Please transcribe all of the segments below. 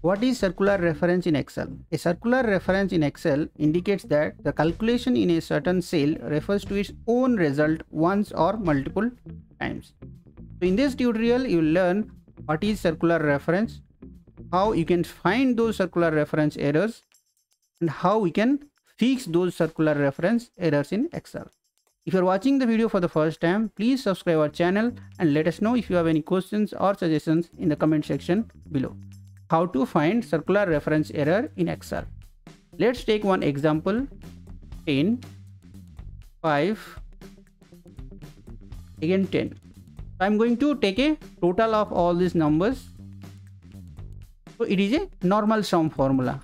What is circular reference in Excel? A circular reference in Excel indicates that the calculation in a certain cell refers to its own result once or multiple times. So in this tutorial, you will learn what is circular reference, how you can find those circular reference errors, and how we can fix those circular reference errors in Excel. If you are watching the video for the first time, please subscribe our channel and let us know if you have any questions or suggestions in the comment section below. How to find circular reference error in Excel. Let's take one example. 10, 5, again 10. I'm going to take a total of all these numbers. So it is a normal sum formula.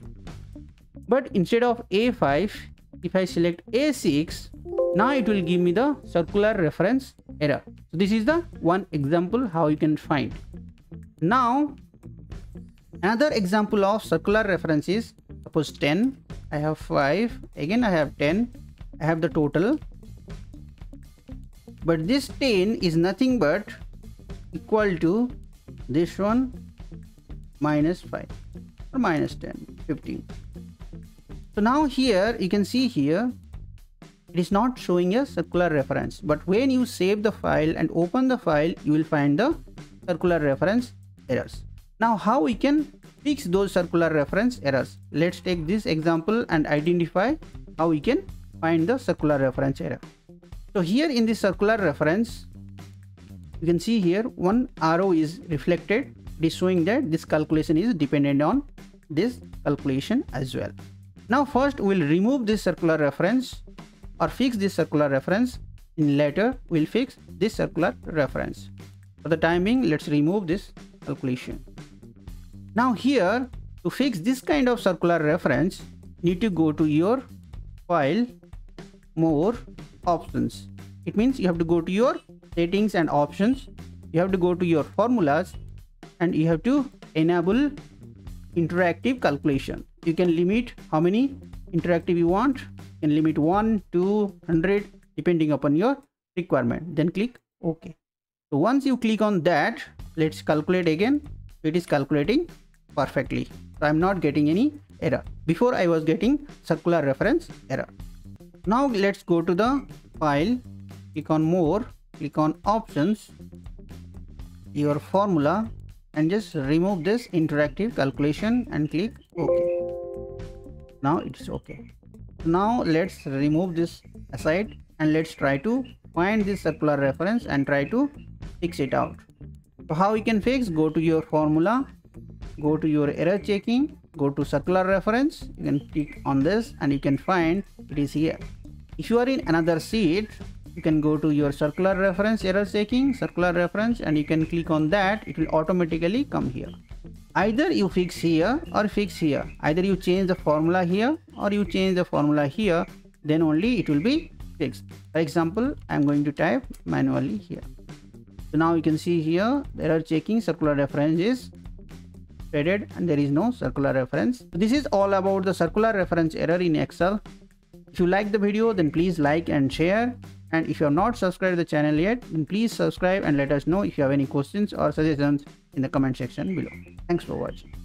But instead of A5, if I select A6, now it will give me the circular reference error. So this is the one example how you can find. Now, another example of circular reference is, suppose 10, I have 5, again I have 10, I have the total. But this 10 is nothing but equal to this one minus 5 or minus 10, 15. So now here, you can see here, it is not showing a circular reference. But when you save the file and open the file, you will find the circular reference errors. Now how we can fix those circular reference errors? Let's take this example and identify how we can find the circular reference error. So here in this circular reference, you can see here one arrow is reflected. It is showing that this calculation is dependent on this calculation as well. Now first we will remove this circular reference or fix this circular reference, and later we will fix this circular reference. For the time being, let's remove this calculation. Now here, to fix this kind of circular reference, you need to go to your file, more, options. It means you have to go to your settings and options. You have to go to your formulas and you have to enable interactive calculation. You can limit how many interactive you want. You can limit 1, 2, 100 depending upon your requirement. Then click OK. So once you click on that, let's calculate again. It is calculating perfectly. So I'm not getting any error. Before I was getting circular reference error. Now let's go to the file, click on more, click on options, your formula, and just remove this interactive calculation and click OK. Now it's OK. Now let's remove this aside and let's try to find this circular reference and try to fix it out. So how you can fix? Go to your formula, go to your error checking, go to circular reference, you can click on this and you can find it is here. If you are in another sheet, you can go to your circular reference error checking, circular reference, and you can click on that. It will automatically come here. Either you fix here or fix here. Either you change the formula here or you change the formula here, then only it will be fixed. For example, I am going to type manually here. So now you can see here, the error checking circular reference is threaded and there is no circular reference. So this is all about the circular reference error in Excel. If you like the video, then please like and share. And if you have not subscribed to the channel yet, then please subscribe and let us know if you have any questions or suggestions in the comment section below. Thanks for watching.